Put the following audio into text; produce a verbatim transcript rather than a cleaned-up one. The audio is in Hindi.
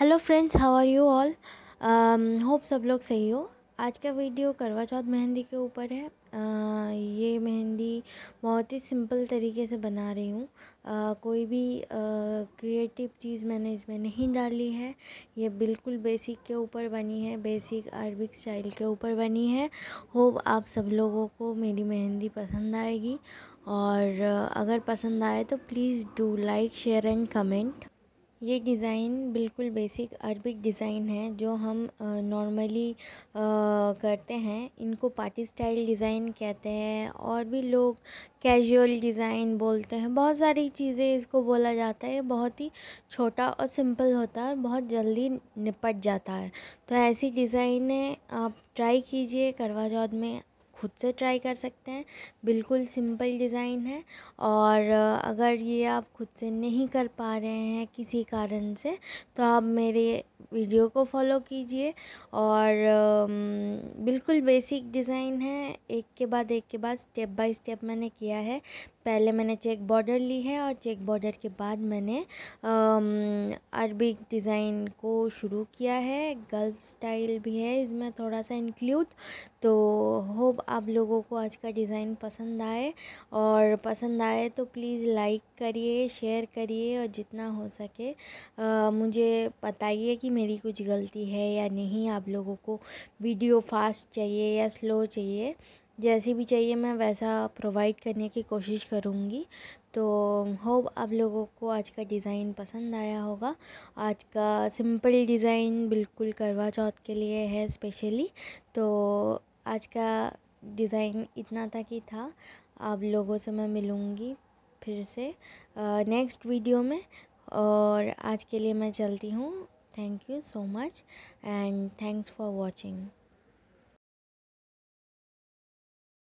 Hello friends, how are you all. Hope सब लोग सही हो। आज का वीडियो करवा चौथ मेहंदी के ऊपर है। uh, ये मेहंदी बहुत ही सिंपल तरीके से बना रही हूँ। uh, कोई भी क्रिएटिव uh, चीज़ मैंने इसमें नहीं डाली है। ये बिल्कुल बेसिक के ऊपर बनी है, बेसिक अरबिक स्टाइल के ऊपर बनी है। होप आप सब लोगों को मेरी मेहंदी पसंद आएगी, और uh, अगर पसंद आए तो please do like, share and comment. ये डिज़ाइन बिल्कुल बेसिक अरबिक डिज़ाइन है जो हम नॉर्मली करते हैं। इनको पार्टी स्टाइल डिज़ाइन कहते हैं, और भी लोग कैजुअल डिज़ाइन बोलते हैं। बहुत सारी चीज़ें इसको बोला जाता है। बहुत ही छोटा और सिंपल होता है और बहुत जल्दी निपट जाता है। तो ऐसी डिज़ाइनें आप ट्राई कीजिए, करवा चौथ में खुद से ट्राई कर सकते हैं। बिल्कुल सिंपल डिज़ाइन है, और अगर ये आप खुद से नहीं कर पा रहे हैं किसी कारण से, तो आप मेरे वीडियो को फॉलो कीजिए। और बिल्कुल बेसिक डिज़ाइन है, एक के बाद एक के बाद स्टेप बाय स्टेप मैंने किया है। पहले मैंने चेक बॉर्डर ली है, और चेक बॉर्डर के बाद मैंने अरबिक डिज़ाइन को शुरू किया है। गल्फ स्टाइल भी है इसमें थोड़ा सा इंक्लूड। तो होप आप लोगों को आज का डिज़ाइन पसंद आए, और पसंद आए तो प्लीज़ लाइक करिए, शेयर करिए, और जितना हो सके आ, मुझे बताइए कि मेरी कुछ गलती है या नहीं। आप लोगों को वीडियो फास्ट चाहिए या स्लो चाहिए, जैसी भी चाहिए मैं वैसा प्रोवाइड करने की कोशिश करूँगी। तो होप आप लोगों को आज का डिज़ाइन पसंद आया होगा। आज का सिंपल डिज़ाइन बिल्कुल करवा चौथ के लिए है स्पेशली। तो आज का डिज़ाइन इतना तक ही था। आप लोगों से मैं मिलूँगी फिर से नेक्स्ट वीडियो में, और आज के लिए मैं चलती हूँ। Thank you so much and thanks for watching.